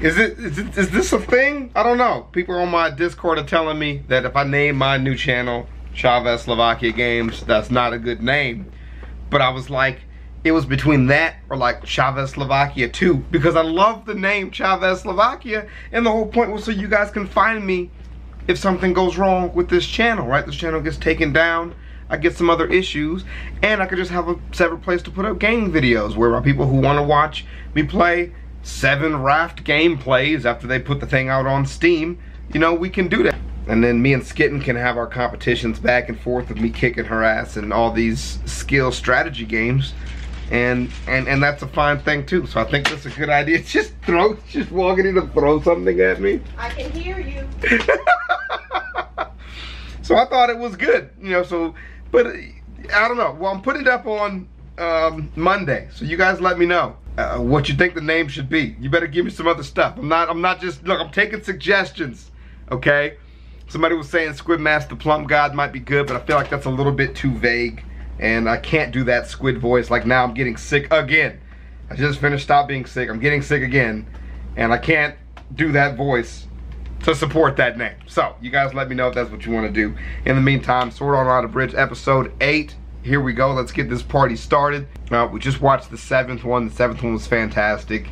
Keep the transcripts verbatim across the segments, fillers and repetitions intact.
Is it, is it is this a thing? I don't know. People on my Discord are telling me that if I name my new channel Chavez Slovakia Games, that's not a good name. But I was like, it was between that or like Chavez Slovakia two, because I love the name Chavez Slovakia, and the whole point was so you guys can find me if something goes wrong with this channel, right? This channel gets taken down, I get some other issues, and I could just have a separate place to put up game videos where my people who want to watch me play seven raft gameplays after they put the thing out on Steam, you know, we can do that. And then me and Skitten can have our competitions back and forth of me kicking her ass and all these skill strategy games. And and and that's a fine thing too. So I think that's a good idea. Just throw, just walking in to throw something at me. I can hear you. So I thought it was good, you know. So, but I don't know. Well, I'm putting it up on um, Monday. So you guys let me know uh, what you think the name should be. You better give me some other stuff. I'm not. I'm not just look. I'm taking suggestions. Okay. Somebody was saying Squid Master Plum God might be good, but I feel like that's a little bit too vague. And I can't do that squid voice. Like, now I'm getting sick again. I just finished stop being sick. I'm getting sick again. And I can't do that voice to support that name. So, you guys let me know if that's what you want to do. In the meantime, Sword Art of Bridge, episode eight. Here we go. Let's get this party started. Uh, we just watched the seventh one. The seventh one was fantastic.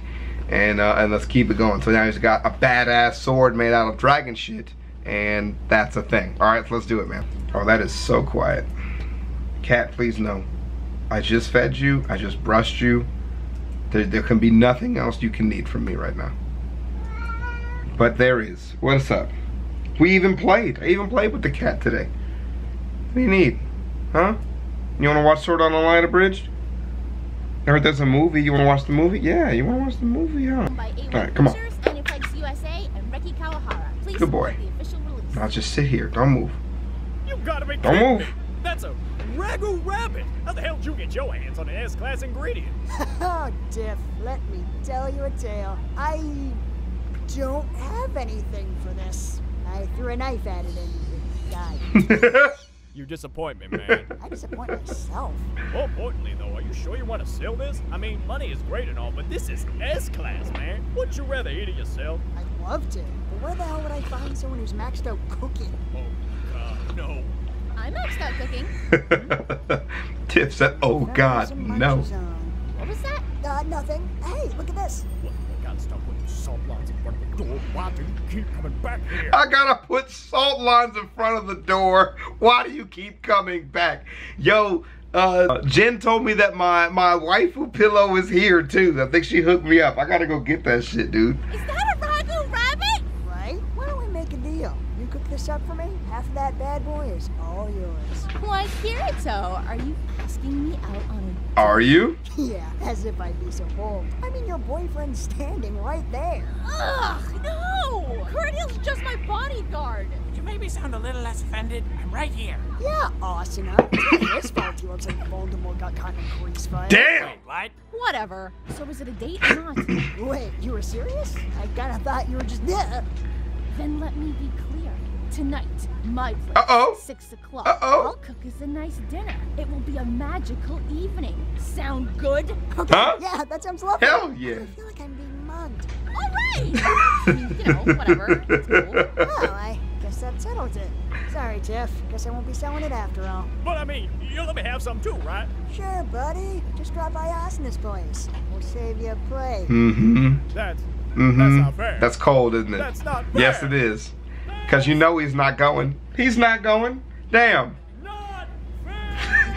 And, uh, and let's keep it going. So now he's got a badass sword made out of dragon shit. And that's a thing. Alright, so let's do it, man. Oh, that is so quiet. Cat, please no. I just fed you, I just brushed you. There, there can be nothing else you can need from me right now. But there is. What's up? We even played. I even played with the cat today. What do you need? Huh? You wanna watch Sword Art Online Abridged? I heard there's a movie. You wanna watch the movie? Yeah, you wanna watch the movie, huh? Alright, come on. Good boy. Now just sit here. Don't move. You gotta be Don't move. Me. That's a Ragu Rabbit! How the hell did you get your hands on an S-class ingredient? Oh, Diff, let me tell you a tale. I don't have anything for this. I threw a knife at it and it died. You disappoint me, man. I disappoint myself. More importantly, though, are you sure you want to sell this? I mean, money is great and all, but this is S-class, man. Wouldn't you rather eat it yourself? I'd love to, but where the hell would I find someone who's maxed out cooking? Oh, God, no. I maxed out cooking. Tiff said, oh no, God, no. What was that? Uh, nothing. Hey, look at this. Look, I gotta stop putting salt lines in front of the door. Why do you keep coming back here? I gotta put salt lines in front of the door. Why do you keep coming back? Yo, uh, Jen told me that my, my waifu pillow is here too. I think she hooked me up. I gotta go get that shit, dude. Is that a Ragu Rabbit? Right? Why don't we make a deal? Cook this up for me? Half of that bad boy is all yours. Why, Kirito, are you asking me out on a... Are you? Yeah, as if I'd be so bold. I mean, your boyfriend's standing right there. Ugh, no! Cornelius is just my bodyguard. You made me sound a little less offended. I'm right here. Yeah, Asuna. It's fault you looks like Voldemort got caught in a grease fire. Damn! Wait, what? Whatever. So was it a date or not? Wait, you were serious? I kinda thought you were just... Then let me be clear. Tonight, my place, uh-oh. six o'clock, uh-oh. I'll cook us a nice dinner. It will be a magical evening. Sound good? Okay, huh? Yeah, that sounds lovely. Hell yeah. I feel like I'm being mugged. All right! I mean, you know, whatever. It's cool. Well, I guess that settles it. Sorry, Jeff. Guess I won't be selling it after all. But I mean, you'll let me have some too, right? Sure, buddy. Just drop by Asuna's place. We'll save you a plate. Mm-hmm. That's, mm-hmm. that's not fair. That's cold, isn't it? That's not fair. Yes, it is. Cause you know he's not going. He's not going. Damn. Not fair.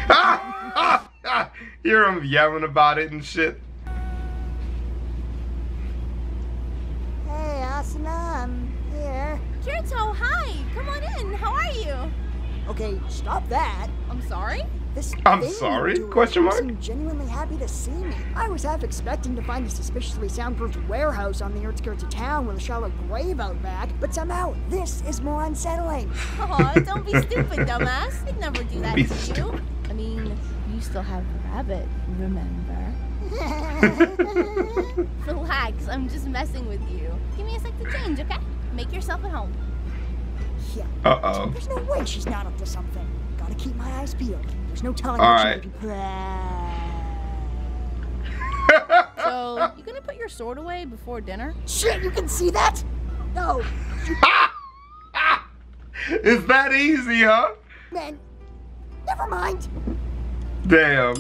ah, ah, ah. Hear him yelling about it and shit. Hey, Asuna, I'm here. Kirito, hi. Come on in. How are you? Okay, stop that. I'm sorry. This I'm sorry? Question mark? I'm genuinely happy to see me. I was half expecting to find a suspiciously soundproofed warehouse on the outskirts of town with a shallow grave out back, but somehow this is more unsettling. Aw, don't be stupid, dumbass. I'd never do that be to stupid. you. I mean, you still have the rabbit, remember? Relax, I'm just messing with you. Give me a sec to change, okay? Make yourself at home. Yeah. Uh-oh. There's no way she's not up to something. Gotta keep my eyes peeled. There's no telling what she might be planning. So, you gonna to put your sword away before dinner? Shit, you can see that? No. Ha! Ha! It's that easy, huh? Man, never mind. Damn.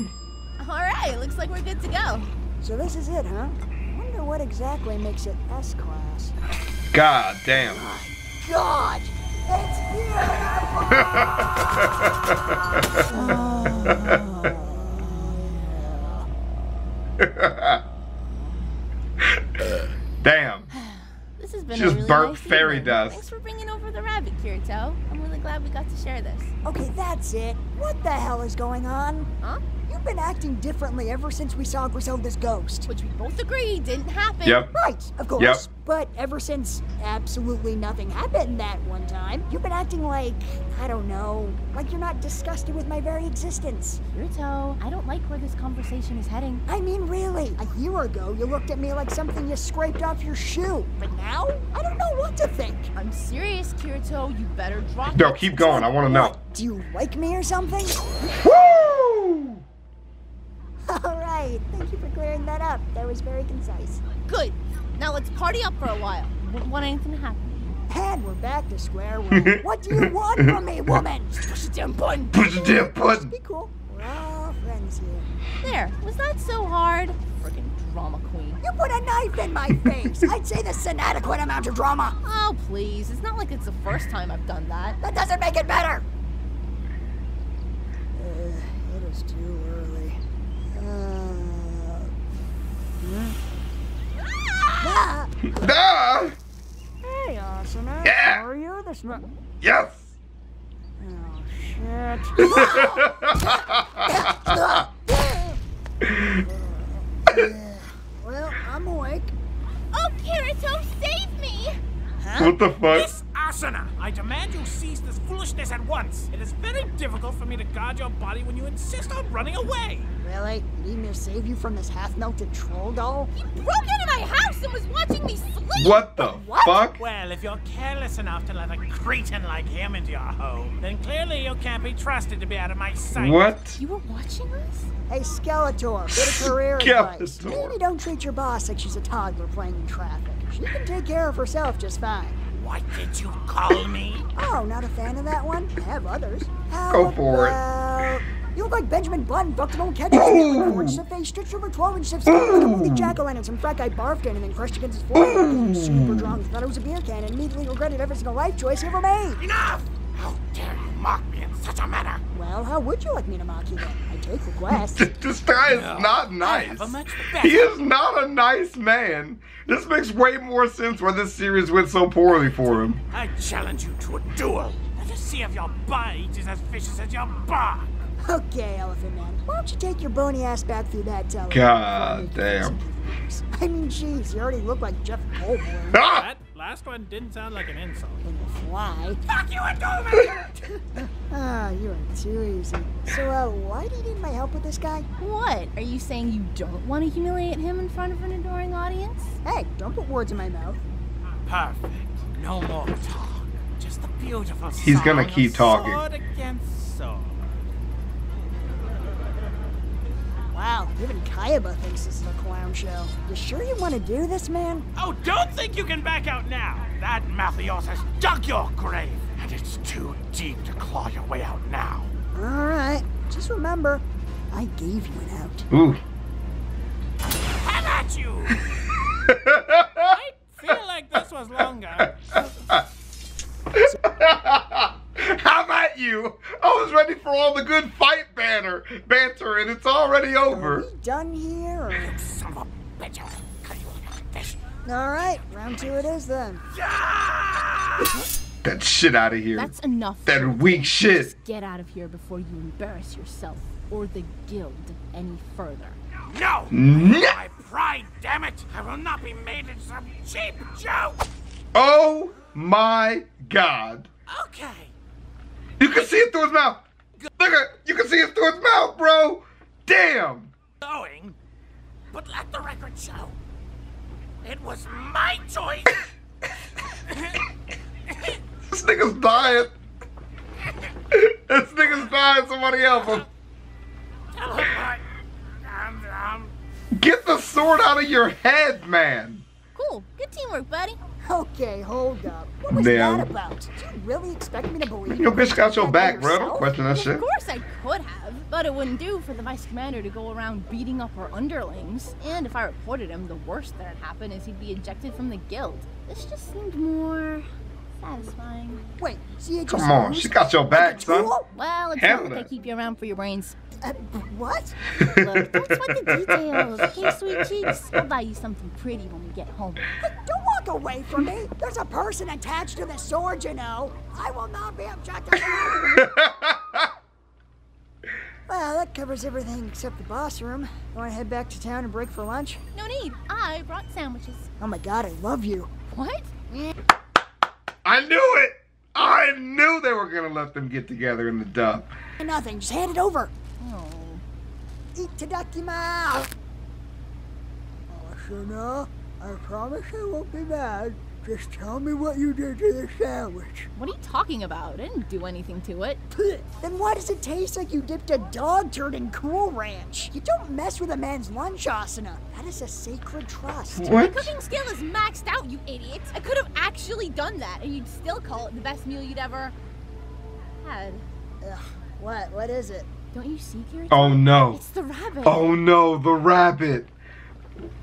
Alright, looks like we're good to go. So this is it, huh? I wonder what exactly makes it S-Class. God damn. My God! It's beautiful! Damn. This has been just a really burnt nice fairy evening. Dust. Thanks for bringing over the rabbit, Kirito. I'm really glad we got to share this. Okay, that's it. What the hell is going on? Huh? You've been acting differently ever since we saw Griselda's ghost. Which we both agree didn't happen. Yep. Right, of course. Yep. But ever since absolutely nothing happened that one time, you've been acting like, I don't know, like you're not disgusted with my very existence. Kirito, I don't like where this conversation is heading. I mean, really. A year ago, you looked at me like something you scraped off your shoe. But now, I don't know what to think. I'm serious, Kirito. You better drop No, keep going. I want to know. Do you like me or something? Woo! All right, thank you for clearing that up. That was very concise. Good. Now let's party up for a while. We don't want anything to happen. And we're back to square one. What do you want from me, woman? Push the damn button. Push the damn button. Just be cool. We're all friends here. There. Was that so hard? Freaking drama queen. You put a knife in my face. I'd say that's an adequate amount of drama. Oh, please. It's not like it's the first time I've done that. That doesn't make it better. Uh, it is too early. Ah! Ah! Hey, Asuna. Yeah. How are you this morning? Yes. Oh shit. Well, I'm awake. Oh, Kirito, save me! Huh? What the fuck? Miss Asuna, I demand you cease this foolishness at once. It is very difficult for me to guard your body when you insist on running away. Really? You need me to save you from this half-melted troll doll? He broke into my house and was watching me sleep! What the what? fuck? Well, if you're careless enough to let a cretin like him into your home, then clearly you can't be trusted to be out of my sight. What? You were watching us? Hey, Skeletor, bit of career advice. Maybe don't treat your boss like she's a toddler playing in traffic. She can take care of herself just fine. What did you call me? Oh, not a fan of that one? I have others. How Go for about... it. You look like Benjamin Button, bucked an old catcher, four-inch stiff face, stripped over twelve-inch stiff stick, like a movie jack-o'-lantern. Some frat guy barfed in and then crushed against his forehead. Super drunk, thought it was a beer can, and immediately regretted every single life choice he ever made. Enough! How dare you mock me in such a manner? Well, how would you like me to mock you then? I take requests. This guy is no, not nice. He is not a nice man. This makes way more sense why this series went so poorly for him. I challenge you to a duel. Let us see if your bite is as vicious as your bar. Okay, Elephant Man, why don't you take your bony ass back through that telephone? God damn. I mean, jeez, you already look like Jeff Goldblum. That last one didn't sound like an insult. And the fly. Fuck you, Adobe! Ah, you are too easy. So, uh, why do you need my help with this guy? What? Are you saying you don't want to humiliate him in front of an adoring audience? Hey, don't put words in my mouth. Perfect. No more talk. Just the beautiful song. He's gonna keep talking. Sword against sword. Wow, even Kayaba thinks this is a clown show. You sure you want to do this, man? Oh, don't think you can back out now! That Mathios has dug your grave, and it's too deep to claw your way out now. All right, just remember, I gave you an out. Ooh. How about you? I feel like this was longer. How about you? I was ready for all the good fight banner banter, and it's already over. Are we done here? Or... You son of a bitch! I'll cut you like this. All right, round two it is then. Yeah! That shit out of here. That's enough. That weak shit. Just get out of here before you embarrass yourself or the guild any further. No! No! My pride, damn it! I will not be made into some cheap joke. Oh my God! Okay. You can see it through his mouth. Look at you can see it through his mouth, bro. Damn. Going, but let the record show. It was my choice. This nigga's dying. This nigga's dying. Somebody help him. Tell him I, I'm, I'm Get the sword out of your head, man! Cool. Good teamwork, buddy. Okay, hold up. What was Damn. that about? Did you really expect me to believe you? Bitch got your back, bro. Don't question that shit. Of course I could have, but it wouldn't do for the Vice Commander to go around beating up her underlings. And if I reported him, the worst that would happen is he'd be ejected from the guild. This just seemed more satisfying. Wait, she Come on, she got your back, son. Well, it's not like I keep you around for your brains. Uh, what? Look, don't sweat the details. Keep sweet cheeks. I'll buy you something pretty when we get home. Hey, don't walk away from me. There's a person attached to the sword, you know. I will not be objectified. Well, that covers everything except the boss room. Want to head back to town and break for lunch? No need. I brought sandwiches. Oh my god, I love you. What? I knew it. I knew they were gonna let them get together in the dump. Nothing. Just hand it over. Oh. Itadakimasu! Asuna, I promise I won't be mad. Just tell me what you did to the sandwich. What are you talking about? I didn't do anything to it. Then why does it taste like you dipped a dog turd in Cool Ranch? You don't mess with a man's lunch, Asuna. That is a sacred trust. What? My cooking skill is maxed out, you idiot. I could have actually done that, and you'd still call it the best meal you'd ever had. Ugh. What? What is it? Don't you see, Kirito? Oh no. It's the rabbit. Oh no, the rabbit.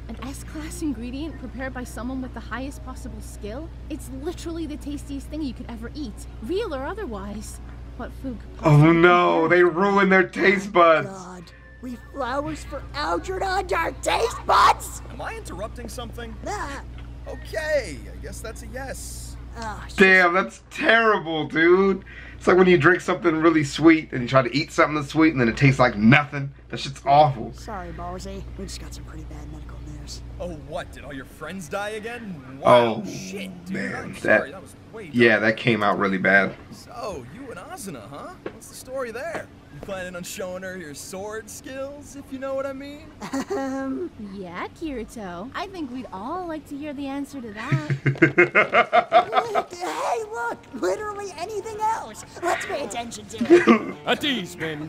An S-class ingredient prepared by someone with the highest possible skill? It's literally the tastiest thing you could ever eat, real or otherwise. What food could possibly Oh no, they ruined their taste buds. Oh god. We Flowers for Algernon our taste buds? Am I interrupting something? Ah. Okay, I guess that's a yes. Oh, damn, that's terrible, dude. It's like when you drink something really sweet and you try to eat something that's sweet and then it tastes like nothing. That shit's awful. Sorry, Barzy. We just got some pretty bad medical news. Oh, what? Did all your friends die again? Wow, oh, shit, dude. Man, I'm sorry. That, that was way yeah, dumb. That came out really bad. So, you and Asuna, huh? What's the story there? You planning on showing her your sword skills, if you know what I mean? Um, yeah, Kirito. I think we'd all like to hear the answer to that. Look, hey, look! Literally anything else! Let's pay attention to it. At ease, men.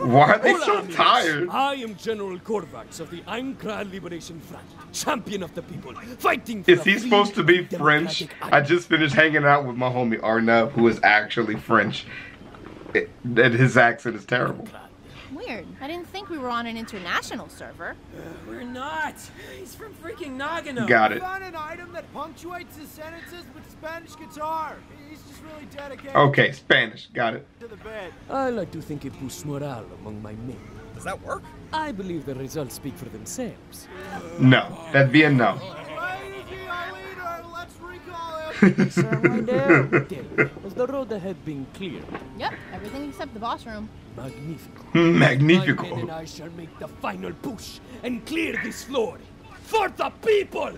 Why are they so tired? I am General Corvatz of the Ancra Liberation Front, champion of the people, fighting for Is he supposed to be French? I just finished hanging out with my homie Arnav, who is actually French. It, and his accent is terrible. Weird. I didn't think we were on an international server. Uh, we're not. He's from freaking Nagano. Got it. We found an item that punctuates his sentences with Spanish guitar. He's just really dedicated. Okay, Spanish. Got it. To the bed. I like to think it boosts morale among my men. Does that work? I believe the results speak for themselves. No, that'd be a no. So right there. Was the road ahead being cleared? Yep, everything except the boss room. Magnifico. Magnifico. My men and I shall make the final push and clear this floor for the people.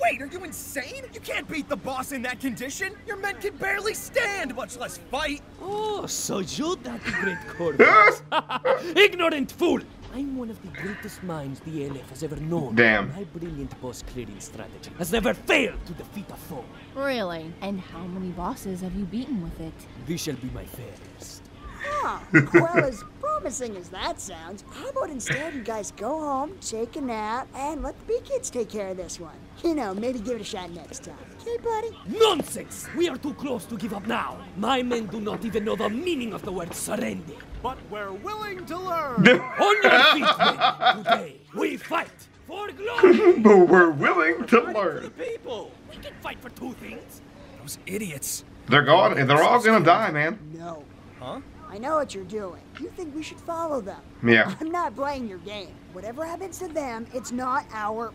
Wait, are you insane? You can't beat the boss in that condition. Your men can barely stand, much less fight. Oh, so you're that great Corvatz. Ignorant fool. I'm one of the greatest minds the A L F has ever known. Damn. My brilliant boss clearing strategy has never failed to defeat a foe. Really? And how many bosses have you beaten with it? This shall be my first. Huh. Well, as promising as that sounds, how about instead you guys go home, take a nap, and let the B-Kids take care of this one. You know, maybe give it a shot next time. Okay, buddy? Nonsense! We are too close to give up now. My men do not even know the meaning of the word surrender. But we're willing to learn. On your feet, men. Today we fight for glory. But we're willing to learn. People, we can fight for two things. Those idiots. They're gone. They're all gonna die, man. No. Huh? I know what you're doing. You think we should follow them? Yeah. I'm not playing your game. Whatever happens to them, it's not our.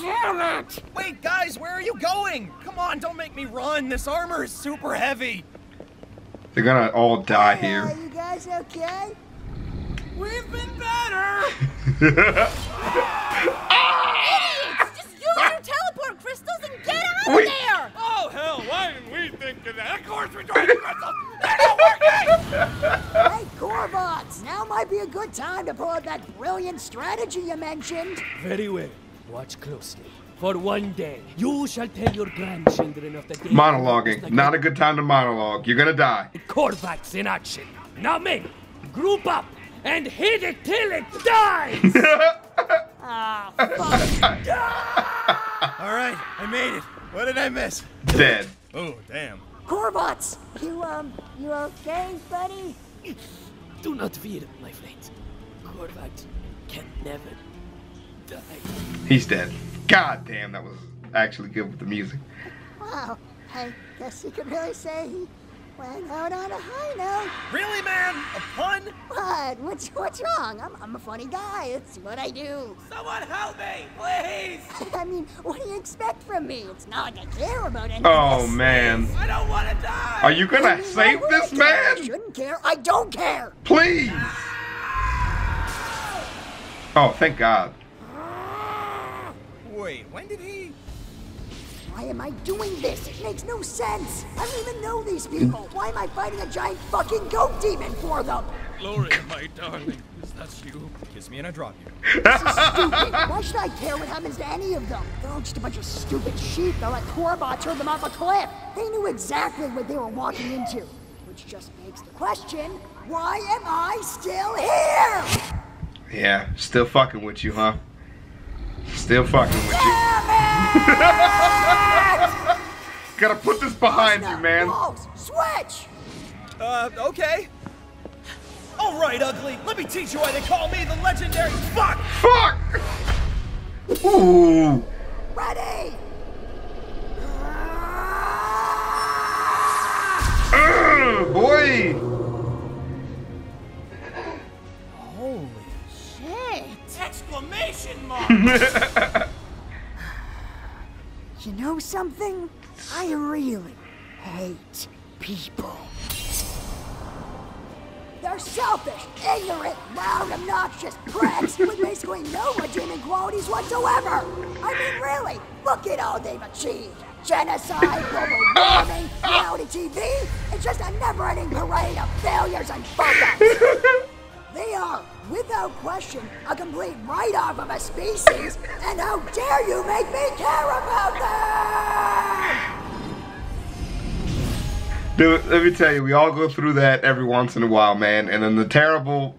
Damn it! Wait, guys, where are you going? Come on, don't make me run. This armor is super heavy. They're gonna all die hey, here. Are you guys okay? We've been better! Idiots! Just use your teleport crystals and get out we... of there! Oh, hell, why didn't we think of that? Of course we tried the crystals! They're not working! Hey, Corvatz, now might be a good time to pull out that brilliant strategy you mentioned. Very well. Watch closely. For one day, you shall tell your grandchildren of the day. Monologuing. Not a good time to monologue. You're gonna die. Corvatz in action. Now men, group up and hit it till it dies! Ah, oh, fuck. Alright, I made it. What did I miss? Dead. Oh, damn. Corvatz! You, um, you okay, buddy? Do not fear, my friend. Corvatz can never die. He's dead. God damn, that was actually good with the music. Wow, I guess you could really say he went out on a high note. Really, man? A pun? What? What's, what's wrong? I'm, I'm a funny guy. It's what I do. Someone help me, please! I mean, what do you expect from me? It's not like I care about anything. Oh, man. I don't want to die! Are you going to save this man? I shouldn't care. I don't care. Please! Oh, thank God. Wait, when did he... Why am I doing this? It makes no sense. I don't even know these people. Why am I fighting a giant fucking goat demon for them? Gloria, my darling, is that you? Kiss me and I drop you. This is stupid. Why should I care what happens to any of them? They're all just a bunch of stupid sheep. They're like Corbatz turned them off a cliff. They knew exactly what they were walking into. Which just begs the question, why am I still here? Yeah, still fucking with you, huh? Still fucking with Damn you. It! Gotta put this behind you, man. Walls. Switch. Uh, okay. All right, ugly. Let me teach you why they call me the legendary fuck. Fuck. Ooh. Ready. Uh, boy. Holy shit! Exclamation mark. You know something? I really hate people. They're selfish, ignorant, loud, obnoxious pricks with basically no redeeming qualities whatsoever. I mean, really, look at all they've achieved. Genocide, global warming, reality T V. It's just a never-ending parade of failures and fuck-ups. They are, without question, a complete write-off of a species, and how dare you make me care about them! Dude, let me tell you, we all go through that every once in a while, man, and then the terrible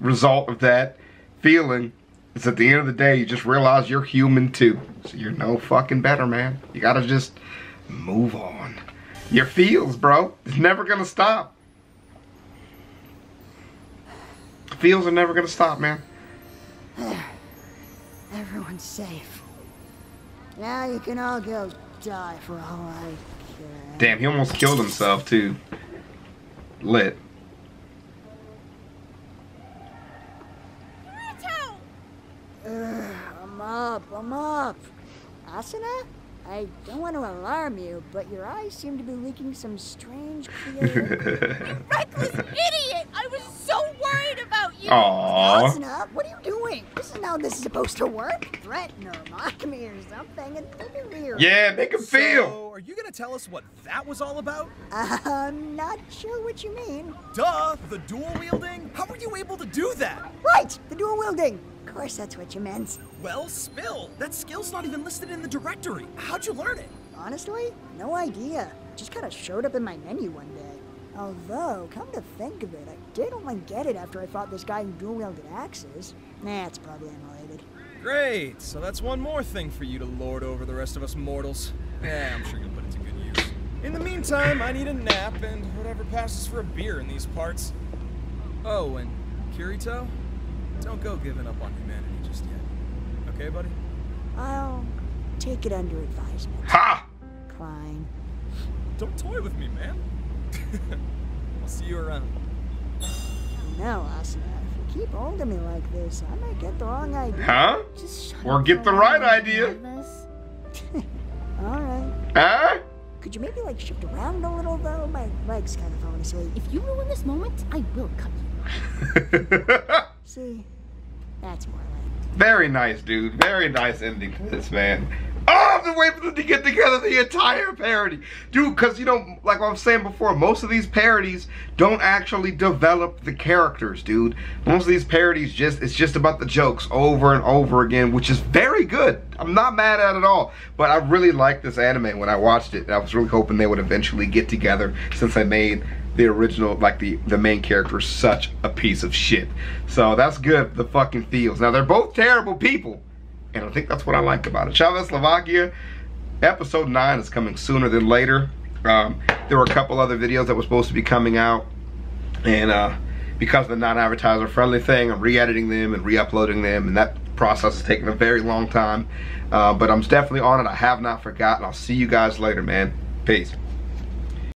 result of that feeling is at the end of the day, you just realize you're human too. So you're no fucking better, man. You gotta just move on. Your feels, bro. It's never gonna stop. Feels are never gonna stop, man. There. Everyone's safe. Now you can all go die for all I care. Damn, he almost killed himself too. Lit. Kirito! Uh, I'm up, I'm up. Asuna? I don't want to alarm you, but your eyes seem to be leaking some strange creative... You reckless idiot! I was so worried about you! Aww. Asuna, what are you doing? This is how this is supposed to work. Threaten or mock me or something. It's kind of weird. Yeah, make him feel! So, are you going to tell us what that was all about? Uh, I'm not sure what you mean. Duh, the dual wielding? How were you able to do that? Right, the dual wielding. Of course that's what you meant. Well, spill. That skill's not even listed in the directory. How'd you learn it? Honestly, no idea. It just kind of showed up in my menu one day. Although, come to think of it, I did only get it after I fought this guy who dual-wielded axes. Nah, it's probably unrelated. Great. So that's one more thing for you to lord over the rest of us mortals. Yeah, I'm sure you'll put it to good use. In the meantime, I need a nap and whatever passes for a beer in these parts. Oh, and Kirito? Don't go giving up on humanity just yet. Okay, buddy? I'll take it under advisement. Ha! Klein. Don't toy with me, man. I'll see you around. No, Asuna. If you keep holding me like this, I might get the wrong idea. Huh? Just shut or get the right idea. All right. Huh? Could you maybe, like, shift around a little, though? My leg's kind of falling asleep. If you ruin this moment, I will cut you. See, that's more like it. Very nice, dude. Very nice ending to this, man. Oh, I've been waiting for them to get together the entire parody. Dude, because, you know, like I was saying before, most of these parodies don't actually develop the characters, dude. Most of these parodies, just it's just about the jokes over and over again, which is very good. I'm not mad at it at all. But I really liked this anime when I watched it. I was really hoping they would eventually get together since I made the original, like the, the main character, such a piece of shit. So that's good, the fucking feels. Now, they're both terrible people, and I think that's what I like about it. Chavez Slovakia, episode nine is coming sooner than later. Um, there were a couple other videos that were supposed to be coming out, and uh, because of the non-advertiser friendly thing, I'm re-editing them and re-uploading them, and that process has taken a very long time, uh, but I'm definitely on it. I have not forgotten. I'll see you guys later, man. Peace.